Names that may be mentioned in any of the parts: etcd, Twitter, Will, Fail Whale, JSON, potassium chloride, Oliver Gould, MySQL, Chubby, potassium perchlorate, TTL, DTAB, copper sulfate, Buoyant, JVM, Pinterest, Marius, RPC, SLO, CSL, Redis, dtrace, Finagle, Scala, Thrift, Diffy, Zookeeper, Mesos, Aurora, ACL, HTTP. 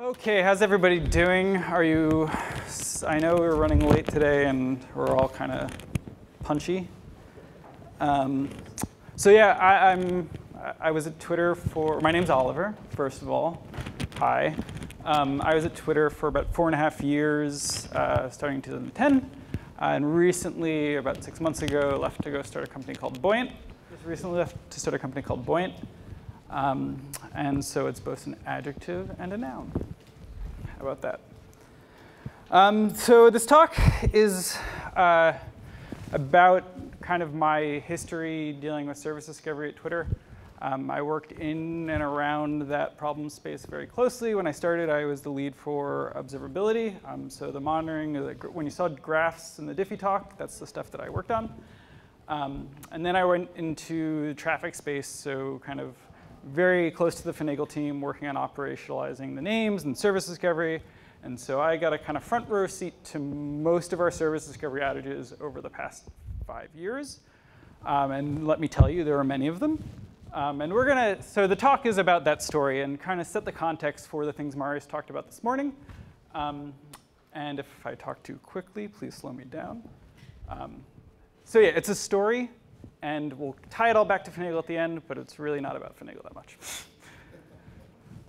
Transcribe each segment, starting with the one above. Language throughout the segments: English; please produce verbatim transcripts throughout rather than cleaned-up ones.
Okay, how's everybody doing? Are you, I know we're running late today and we're all kind of punchy. Um, so yeah, I, I'm, I was at Twitter for, my name's Oliver, first of all. Hi. Um, I was at Twitter for about four and a half years, uh, starting in two thousand ten. Uh, and recently, about six months ago, left to go start a company called Buoyant. Just recently left to start a company called Buoyant. Um, and so it's both an adjective and a noun. How about that? Um, so this talk is uh, about kind of my history dealing with service discovery at Twitter. Um, I worked in and around that problem space very closely. When I started, I was the lead for observability. Um, so the monitoring, when you saw graphs in the Diffy talk, that's the stuff that I worked on. Um, and then I went into the traffic space, so kind of very close to the Finagle team, working on operationalizing the names and service discovery. And so I got a kind of front row seat to most of our service discovery outages over the past five years. Um, and let me tell you, there are many of them. Um, and we're gonna, so the talk is about that story and kind of set the context for the things Marius talked about this morning. Um, and if I talk too quickly, please slow me down. Um, so yeah, it's a story. And we'll tie it all back to Finagle at the end, but it's really not about Finagle that much.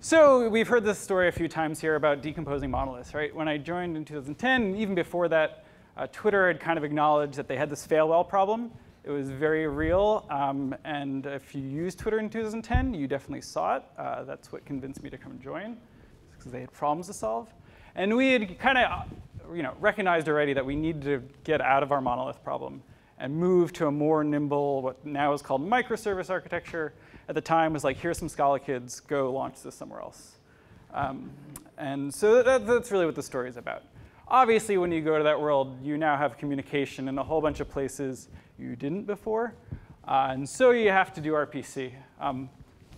So we've heard this story a few times here about decomposing monoliths, right? When I joined in two thousand ten, even before that, uh, Twitter had kind of acknowledged that they had this fail-well problem. It was very real. Um, and if you used Twitter in two thousand ten, you definitely saw it. Uh, that's what convinced me to come join, because they had problems to solve. And we had kind of you know, recognized already that we needed to get out of our monolith problem and move to a more nimble, what now is called microservice architecture. At the time was like, here's some Scala kids, go launch this somewhere else. Um, and so that, that's really what the story is about. Obviously, when you go to that world, you now have communication in a whole bunch of places you didn't before. Uh, and so you have to do R P C. Um,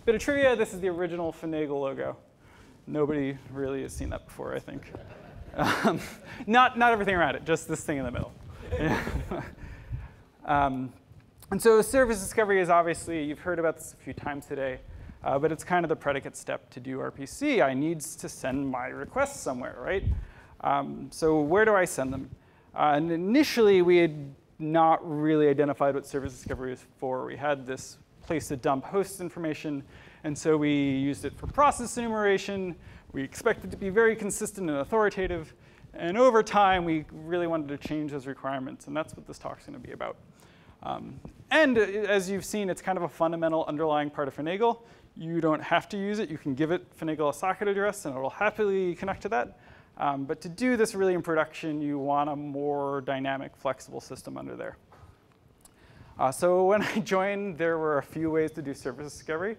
bit of trivia, this is the original Finagle logo. Nobody really has seen that before, I think. Um, not, not everything around it, just this thing in the middle. Um, and so service discovery is obviously, you've heard about this a few times today, uh, but it's kind of the predicate step to do R P C. I need to send my requests somewhere, right? Um, so where do I send them? Uh, and initially, we had not really identified what service discovery was for. We had this place to dump host information, and so we used it for process enumeration. We expected to be very consistent and authoritative. And over time, we really wanted to change those requirements, and that's what this talk's going to be about. Um, and uh, as you've seen, it's kind of a fundamental underlying part of Finagle. You don't have to use it. You can give it Finagle a socket address, and it will happily connect to that. Um, but to do this really in production, you want a more dynamic, flexible system under there. Uh, so when I joined, there were a few ways to do service discovery.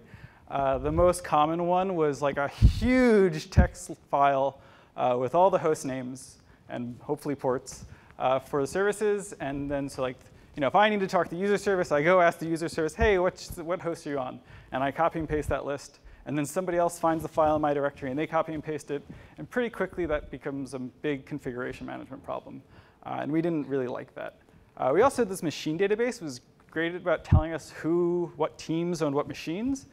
Uh, the most common one was like a huge text file Uh, with all the host names and hopefully ports uh, for the services. And then so like, you know, if I need to talk to the user service, I go ask the user service, hey, what's, what host are you on? And I copy and paste that list. And then somebody else finds the file in my directory, and they copy and paste it. And pretty quickly, that becomes a big configuration management problem. Uh, and we didn't really like that. Uh, we also had this machine database. It was great about telling us who, what teams owned what machines.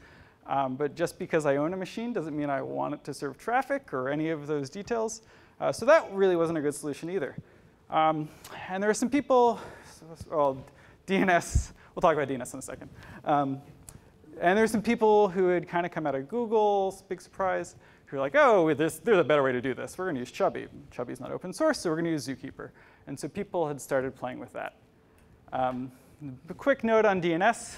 Um, but just because I own a machine doesn't mean I want it to serve traffic or any of those details. Uh, so that really wasn't a good solution either. Um, and there are some people, well, D N S, we'll talk about D N S in a second. Um, and there's some people who had kind of come out of Google, big surprise, who were like, oh, this, there's a better way to do this. We're going to use Chubby. Chubby's not open source, so we're going to use Zookeeper. And so people had started playing with that. Um, a quick note on D N S.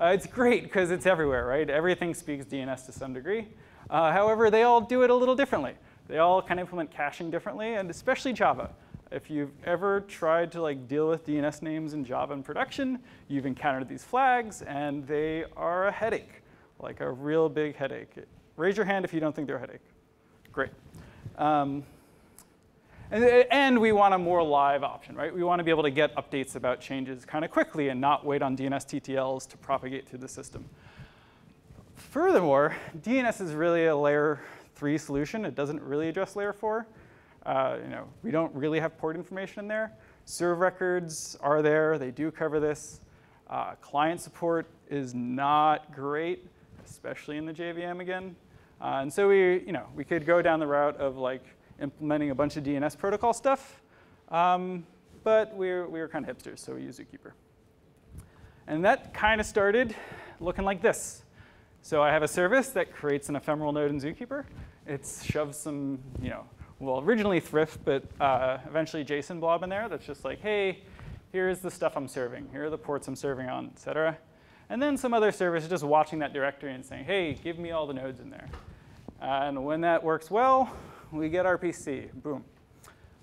Uh, it's great because it's everywhere, right? Everything speaks D N S to some degree. Uh, however, they all do it a little differently. They all kind of implement caching differently, and especially Java. If you've ever tried to like deal with D N S names in Java in production, you've encountered these flags, and they are a headache, like a real big headache. Raise your hand if you don't think they're a headache. Great. Um, and, and we want a more live option, right? We want to be able to get updates about changes kind of quickly and not wait on D N S T T Ls to propagate through the system. Furthermore, D N S is really a layer three solution. It doesn't really address layer four. Uh, you know, we don't really have port information in there. Serve records are there. They do cover this. Uh, client support is not great, especially in the J V M again. Uh, and so we, you know, we could go down the route of like implementing a bunch of D N S protocol stuff, um, but we were, we were kind of hipsters, so we used Zookeeper. And that kind of started looking like this. So I have a service that creates an ephemeral node in Zookeeper. It's shoved some, you know, well, originally Thrift, but uh, eventually JSON blob in there that's just like, hey, here's the stuff I'm serving. Here are the ports I'm serving on, et cetera. And then some other service is just watching that directory and saying, hey, give me all the nodes in there. Uh, and when that works well, we get R P C, boom.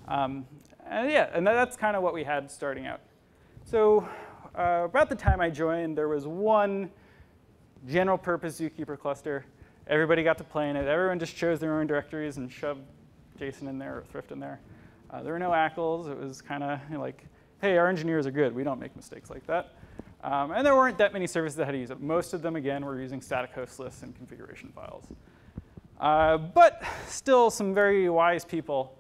Um, and yeah, and that's kind of what we had starting out. So uh, about the time I joined, there was one general purpose Zookeeper cluster. Everybody got to play in it. Everyone just chose their own directories and shoved JSON in there or Thrift in there. Uh, there were no A C Ls. It was kind of, you know, like, hey, our engineers are good. We don't make mistakes like that. Um, and there weren't that many services that had to use it. Most of them, again, were using static host lists and configuration files. Uh, but still some very wise people.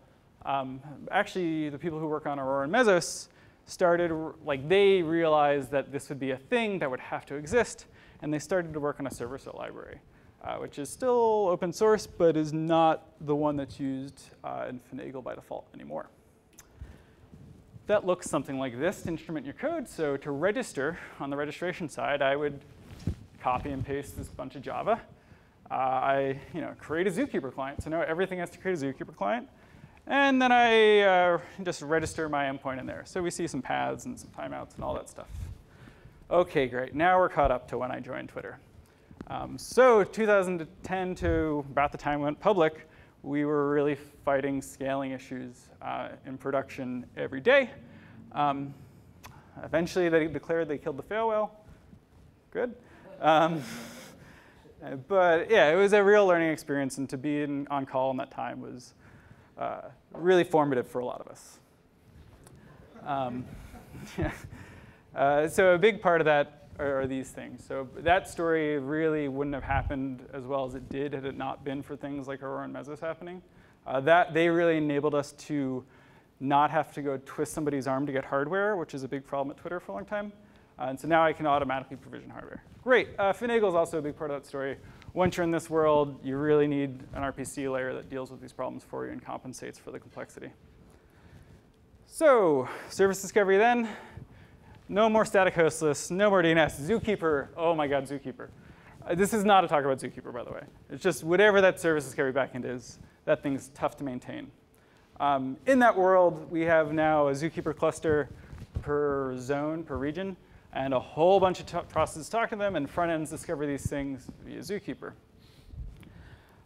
Um, actually, the people who work on Aurora and Mesos started, like they realized that this would be a thing that would have to exist, and they started to work on a server-side library, uh, which is still open source, but is not the one that's used uh, in Finagle by default anymore. That looks something like this to instrument your code. So to register on the registration side, I would copy and paste this bunch of Java. Uh, I you know, create a Zookeeper client. So now everything has to create a Zookeeper client. And then I uh, just register my endpoint in there. So we see some paths and some timeouts and all that stuff. OK, great. Now we're caught up to when I joined Twitter. Um, so two thousand ten to about the time it went public, we were really fighting scaling issues uh, in production every day. Um, eventually, they declared they killed the fail whale. Good. Um, but yeah, it was a real learning experience. And to be in, on call in that time was uh, really formative for a lot of us. Um, yeah. Uh, so a big part of that are, are these things. So that story really wouldn't have happened as well as it did had it not been for things like Aurora and Mesos happening. Uh, that they really enabled us to not have to go twist somebody's arm to get hardware, which is a big problem at Twitter for a long time. Uh, and so now I can automatically provision hardware. Great. Uh, Finagle is also a big part of that story. Once you're in this world, you really need an R P C layer that deals with these problems for you and compensates for the complexity. So service discovery then. No more static host lists, no more D N S, Zookeeper, oh my god, Zookeeper. Uh, this is not a talk about Zookeeper, by the way. It's just whatever that service discovery backend is, that thing's tough to maintain. Um, in that world, we have now a Zookeeper cluster per zone, per region, and a whole bunch of processes talk to them, and front ends discover these things via Zookeeper.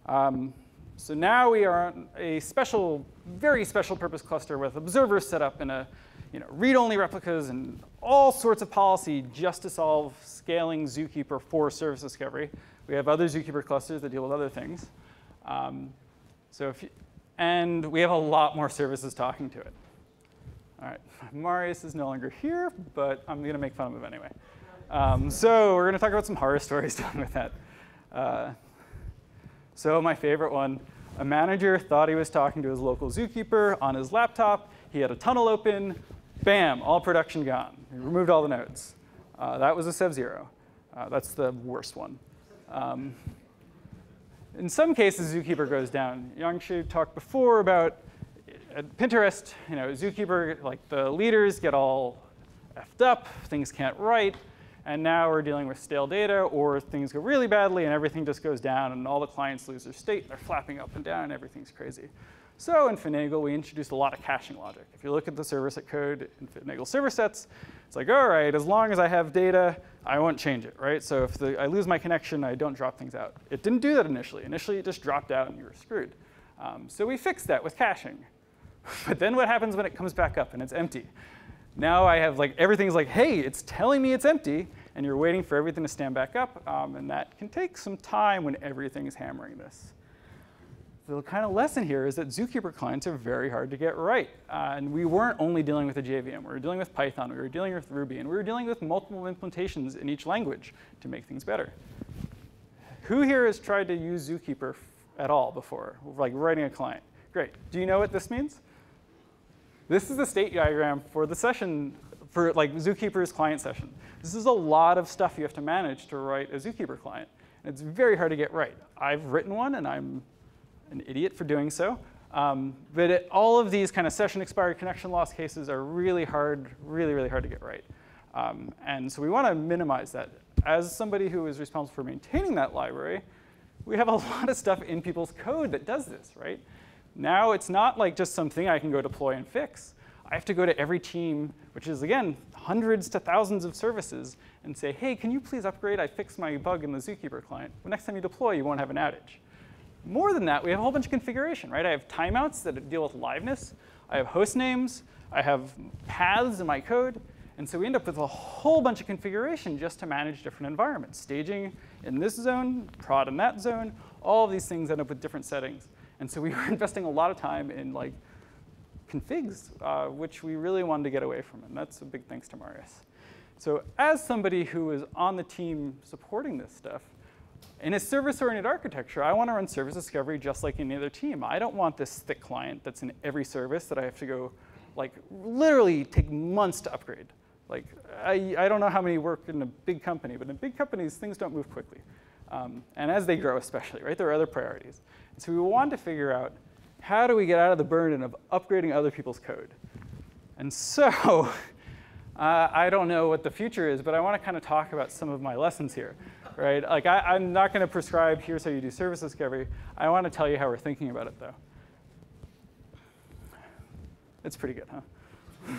Um, so now we are on a special, very special purpose cluster with observers set up in a You know, read-only replicas and all sorts of policy just to solve scaling Zookeeper for service discovery. We have other Zookeeper clusters that deal with other things. Um, so, if you, and we have a lot more services talking to it. All right, Marius is no longer here, but I'm going to make fun of him anyway. Um, so we're going to talk about some horror stories done with that. Uh, so my favorite one, a manager thought he was talking to his local Zookeeper on his laptop. He had a tunnel open. Bam, all production gone. He removed all the nodes. Uh, that was a sub zero. Uh, that's the worst one. Um, in some cases, Zookeeper goes down. Yangshu talked before about at Pinterest, you know, Zookeeper, like the leaders get all effed up, things can't write, and now we're dealing with stale data, or things go really badly, and everything just goes down, and all the clients lose their state, they're flapping up and down, and everything's crazy. So in Finagle, we introduced a lot of caching logic. If you look at the service set code in Finagle server sets, it's like, all right, as long as I have data, I won't change it, right? So if the, I lose my connection, I don't drop things out. It didn't do that initially. Initially, it just dropped out and you were screwed. Um, so we fixed that with caching. But then what happens when it comes back up and it's empty? Now I have like everything's like, hey, it's telling me it's empty, and you're waiting for everything to stand back up, um, and that can take some time when everything's hammering this. The kind of lesson here is that Zookeeper clients are very hard to get right. Uh, and we weren't only dealing with a J V M. We were dealing with Python. We were dealing with Ruby. And we were dealing with multiple implementations in each language to make things better. Who here has tried to use Zookeeper at all before, like writing a client? Great. Do you know what this means? This is the state diagram for the session, for like Zookeeper's client session. This is a lot of stuff you have to manage to write a Zookeeper client. And it's very hard to get right. I've written one, and I'm an idiot for doing so. Um, but it, all of these kind of session expired connection loss cases are really hard, really, really hard to get right. Um, and so we want to minimize that. As somebody who is responsible for maintaining that library, we have a lot of stuff in people's code that does this, right? Now it's not like just something I can go deploy and fix. I have to go to every team, which is, again, hundreds to thousands of services, and say, hey, can you please upgrade? I fixed my bug in the Zookeeper client. Well, next time you deploy, you won't have an outage. More than that, we have a whole bunch of configuration, right? I have timeouts that deal with liveness. I have host names. I have paths in my code. And so we end up with a whole bunch of configuration just to manage different environments. Staging in this zone, prod in that zone. All of these things end up with different settings. And so we were investing a lot of time in like configs, uh, which we really wanted to get away from. And that's a big thanks to Marius. So as somebody who is on the team supporting this stuff, in a service-oriented architecture, I want to run service discovery just like any other team. I don't want this thick client that's in every service that I have to go, like, literally take months to upgrade. Like, I, I don't know how many work in a big company, but in big companies, things don't move quickly. Um, and as they grow, especially, right? There are other priorities. And so we want to figure out, how do we get out of the burden of upgrading other people's code? And so uh, I don't know what the future is, but I want to kind of talk about some of my lessons here. Right? Like I, I'm not going to prescribe, here's how you do service discovery. I want to tell you how we're thinking about it, though. It's pretty good, huh?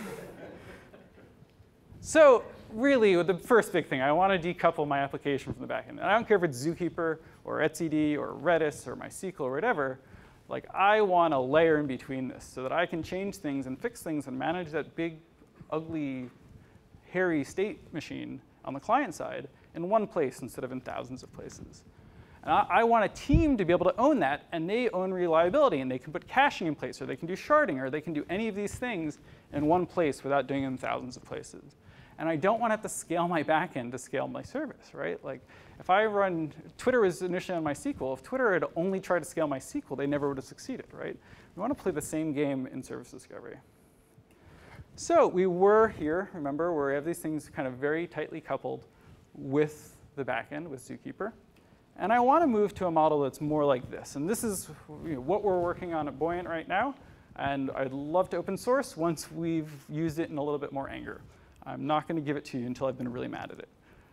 So really, the first big thing, I want to decouple my application from the backend. And I don't care if it's Zookeeper or etcd or Redis or MySQL or whatever. Like, I want a layer in between this so that I can change things and fix things and manage that big, ugly, hairy state machine on the client side in one place instead of in thousands of places. And I, I want a team to be able to own that, and they own reliability, and they can put caching in place, or they can do sharding, or they can do any of these things in one place without doing them in thousands of places. And I don't want to have to scale my backend to scale my service, right? Like, if I run, Twitter was initially on MySQL. If Twitter had only tried to scale MySQL, they never would have succeeded, right? We want to play the same game in service discovery. So we were here, remember, where we have these things kind of very tightly coupled with the backend, with Zookeeper. And I want to move to a model that's more like this. And this is you know, what we're working on at Buoyant right now. And I'd love to open source once we've used it in a little bit more anger. I'm not going to give it to you until I've been really mad at it.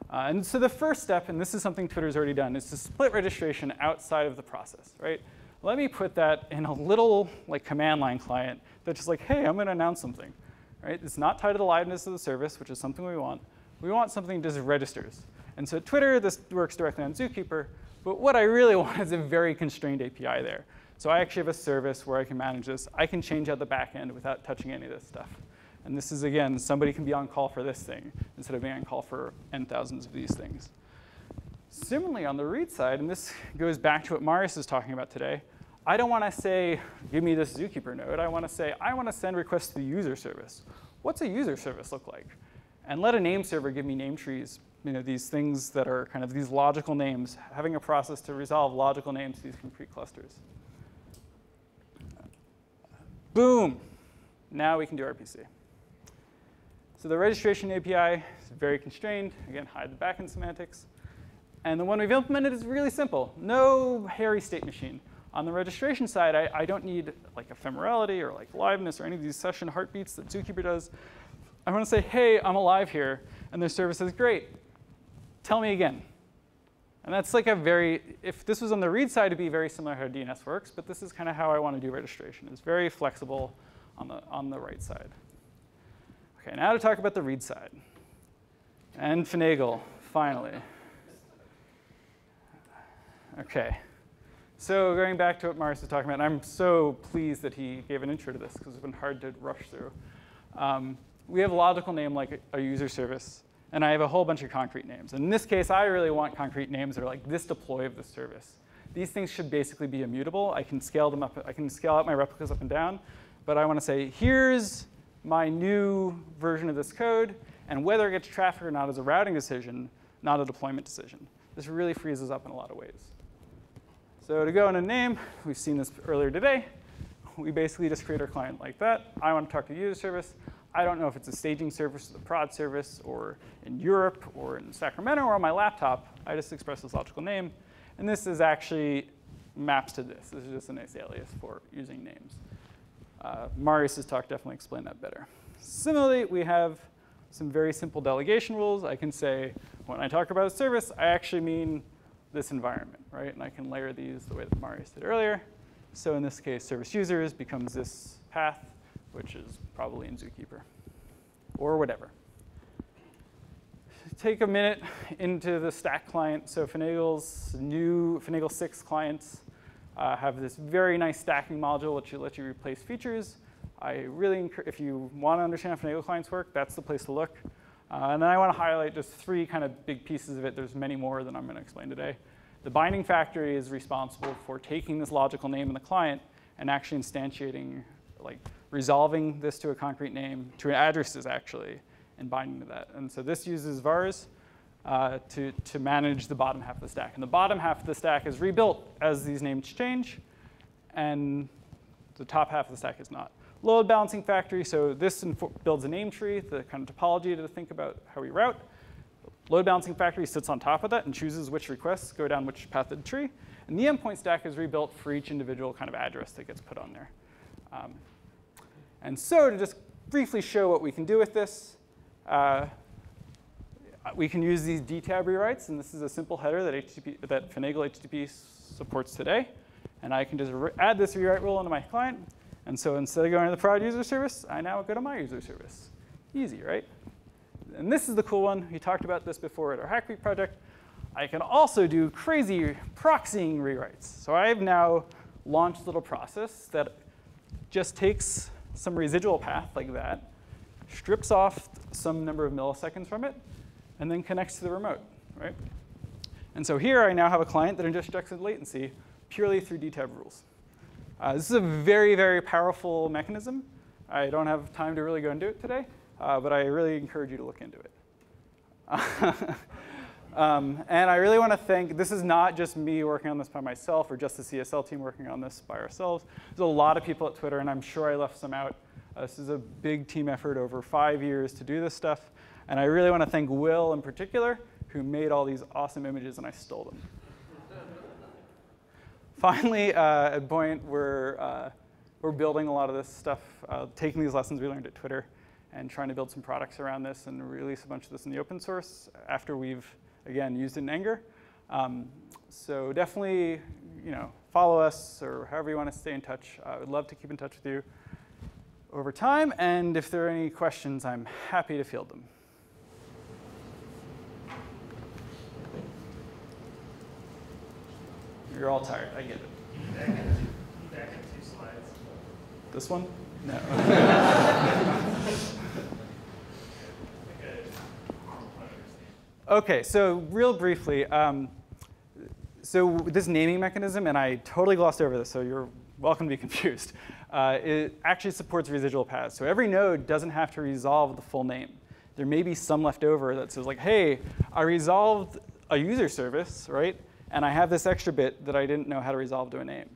Uh, and so the first step, and this is something Twitter's already done, is to split registration outside of the process, right? Let me put that in a little like command line client that's just like, hey, I'm going to announce something. Right? It's not tied to the liveness of the service, which is something we want. We want something that just registers. And so Twitter, this works directly on Zookeeper. But what I really want is a very constrained A P I there. So I actually have a service where I can manage this. I can change out the back end without touching any of this stuff. And this is, again, somebody can be on call for this thing instead of being on call for n thousands of these things. Similarly, on the read side, and this goes back to what Marius is talking about today, I don't want to say, give me this Zookeeper node. I want to say, I want to send requests to the user service. What's a user service look like? And let a name server give me name trees, you know, these things that are kind of these logical names, having a process to resolve logical names to these concrete clusters. Boom. Now we can do R P C. So the registration A P I is very constrained. Again, hide the backend semantics. And the one we've implemented is really simple. No hairy state machine. On the registration side, I, I don't need like ephemerality or like liveness or any of these session heartbeats that Zookeeper does. I want to say, hey, I'm alive here, and their service is great. Tell me again. And that's like a very, if this was on the read side, it'd be very similar to how D N S works, but this is kind of how I want to do registration. It's very flexible on the, on the right side. OK, now to talk about the read side. And Finagle, finally. OK, so going back to what Marius was talking about, and I'm so pleased that he gave an intro to this, because it's been hard to rush through. Um, We have a logical name like a user service, and I have a whole bunch of concrete names. In this case, I really want concrete names that are like this deploy of the service. These things should basically be immutable. I can scale them up. I can scale out my replicas up and down, but I want to say, here's my new version of this code, and whether it gets traffic or not is a routing decision, not a deployment decision. This really frees us up in a lot of ways. So to go in a name, we've seen this earlier today. We basically just create our client like that. I want to talk to user service. I don't know if it's a staging service, the prod service, or in Europe, or in Sacramento, or on my laptop. I just express this logical name. And this is actually maps to this. This is just a nice alias for using names. Uh, Marius's talk definitely explained that better. Similarly, we have some very simple delegation rules. I can say, when I talk about a service, I actually mean this environment, right? And I can layer these the way that Marius did earlier. So in this case, service users becomes this path, which is probably in Zookeeper or whatever. Take a minute into the stack client. So Finagle's new Finagle six clients uh, have this very nice stacking module which lets you replace features. I really encourage, if you want to understand how Finagle clients work, that's the place to look. Uh, and then I want to highlight just three kind of big pieces of it. There's many more than I'm going to explain today. The binding factory is responsible for taking this logical name in the client and actually instantiating, like resolving this to a concrete name, to addresses actually, and binding to that. And so this uses vars uh, to, to manage the bottom half of the stack. And the bottom half of the stack is rebuilt as these names change, and the top half of the stack is not. Load balancing factory, so this builds a name tree, the kind of topology to think about how we route. Load balancing factory sits on top of that and chooses which requests go down which path of the tree. And the endpoint stack is rebuilt for each individual kind of address that gets put on there. Um, and so to just briefly show what we can do with this, uh, we can use these D TAB rewrites. And this is a simple header that, H T T P, that Finagle H T T P supports today. And I can just add this rewrite rule into my client. And so instead of going to the prod user service, I now go to my user service. Easy, right? And this is the cool one. We talked about this before at our Hack Week project. I can also do crazy proxying rewrites. So I've now launched a little process that just takes some residual path like that, strips off some number of milliseconds from it, and then connects to the remote, right? And so here I now have a client that injects in latency purely through D TAB rules. Uh, this is a very, very powerful mechanism. I don't have time to really go into it today, uh, but I really encourage you to look into it. um, and I really want to thank, this is not just me working on this by myself or just the C S L team working on this by ourselves. There's a lot of people at Twitter, and I'm sure I left some out. Uh, this is a big team effort over five years to do this stuff. And I really want to thank Will in particular, who made all these awesome images, and I stole them. Finally, uh, at Buoyant, we're, uh, we're building a lot of this stuff, uh, taking these lessons we learned at Twitter and trying to build some products around this and release a bunch of this in the open source after we've, again, used it in anger. Um, so definitely, you know, follow us or however you want to stay in touch. I uh, would love to keep in touch with you over time. And if there are any questions, I'm happy to field them. You're all tired. I get it. Back in two, back in two slides. This one? No. OK, so real briefly, um, so this naming mechanism, and I totally glossed over this, so you're welcome to be confused. Uh, it actually supports residual paths. So every node doesn't have to resolve the full name. There may be some left over that says, like, hey, I resolved a user service, right? And I have this extra bit that I didn't know how to resolve to a name.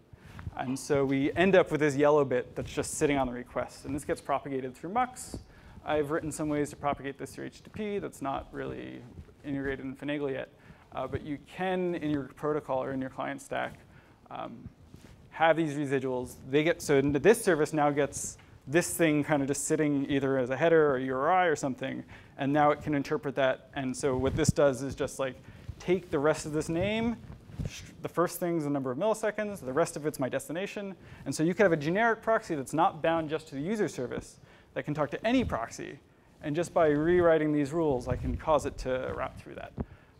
And so we end up with this yellow bit that's just sitting on the request. And this gets propagated through mux. I've written some ways to propagate this through H T T P that's not really integrated in Finagle yet. Uh, but you can, in your protocol or in your client stack, um, have these residuals. They get, so this service now gets this thing kind of just sitting either as a header or U R I or something. And now it can interpret that. And so what this does is just like, take the rest of this name. The first thing's the number of milliseconds. The rest of it's my destination. And so you could have a generic proxy that's not bound just to the user service that can talk to any proxy. And just by rewriting these rules, I can cause it to route through that.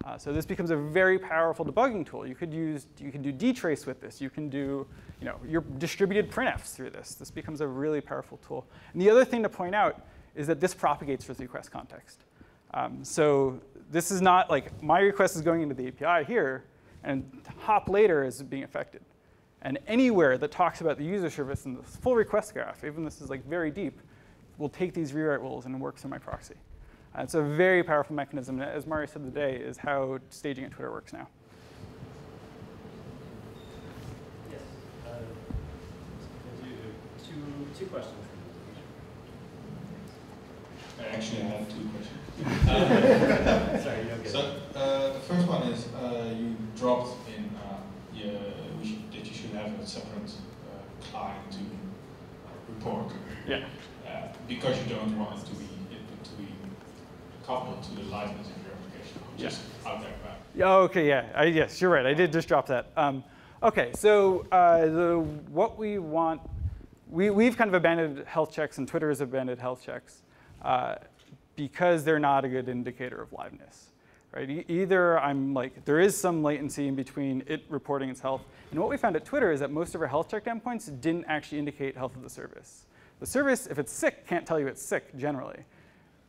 Uh, so this becomes a very powerful debugging tool. You could use, you can do dtrace with this. You can do, you know, your distributed printfs through this. This becomes a really powerful tool. And the other thing to point out is that this propagates with request context. Um, so this is not like my request is going into the A P I here, and hop later is being affected. And anywhere that talks about the user service in the full request graph, even this is like very deep, will take these rewrite rules and work through my proxy. Uh, it's a very powerful mechanism. As Mario said today, is how staging at Twitter works now. Yes. Uh, two, two questions. Actually, I have two questions. uh, Sorry, okay. So uh, the first one is uh, you dropped in uh, yeah, we should, that you should have a separate uh, client to report. Yeah. Uh, because you don't want it to be it, to be coupled to the liveness of your application, which is out there. Yeah. Okay. Yeah. I, yes, you're right. I did just drop that. Um, okay. So uh, the what we want. We, we've kind of abandoned health checks, and Twitter has abandoned health checks uh, because they're not a good indicator of liveness, right? E either I'm like, there is some latency in between it reporting its health. And what we found at Twitter is that most of our health check endpoints didn't actually indicate health of the service. The service, if it's sick, can't tell you it's sick generally.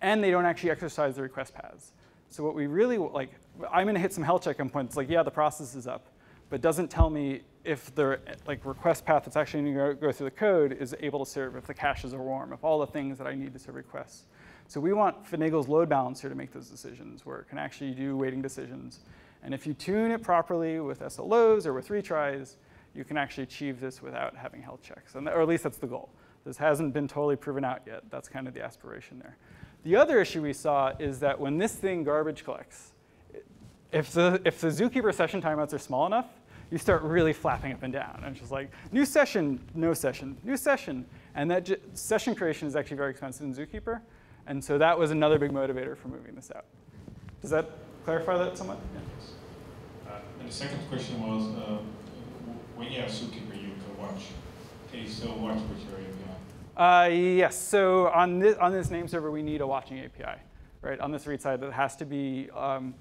And they don't actually exercise the request paths. So what we really, like, I'm going to hit some health check endpoints, like, yeah, the process is up, but doesn't tell me if the like, request path that's actually going to go through the code is able to serve, if the caches are warm, if all the things that I need to serve requests. So we want Finagle's load balancer to make those decisions, where it can actually do waiting decisions. And if you tune it properly with S L Os or with retries, you can actually achieve this without having health checks, and, or at least that's the goal. This hasn't been totally proven out yet. That's kind of the aspiration there. The other issue we saw is that when this thing garbage collects, if the, if the Zookeeper session timeouts are small enough, you start really flapping up and down. And it's just like, new session, no session, new session. And that session creation is actually very expensive in Zookeeper. And so that was another big motivator for moving this out. Does that clarify that somewhat? Yeah. Uh, and the second question was, uh, when you have Zookeeper, you can watch. Can you still watch with your A P I? Uh, yes. So on this, on this name server, we need a watching A P I, right? On this read side, that has to be um,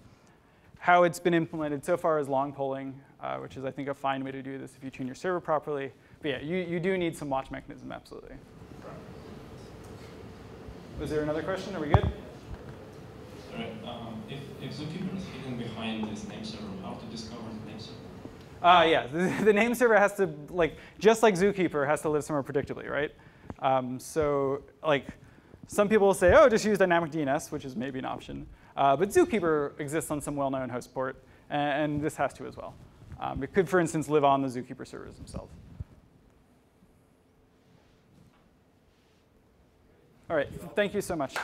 how it's been implemented so far is long polling, uh, which is, I think, a fine way to do this if you tune your server properly. But yeah, you, you do need some watch mechanism, absolutely. Was there another question? Are we good? Sorry, um, if, if Zookeeper is hidden behind this name server, how to discover the name server? Uh, yeah, the, the name server has to, like, just like Zookeeper, has to live somewhere predictably, right? Um, so like, some people will say, oh, just use dynamic D N S, which is maybe an option. Uh, but Zookeeper exists on some well-known host port, and, and this has to as well. Um, it could, for instance, live on the Zookeeper servers themselves. All right, thank you so much.